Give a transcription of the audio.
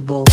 bo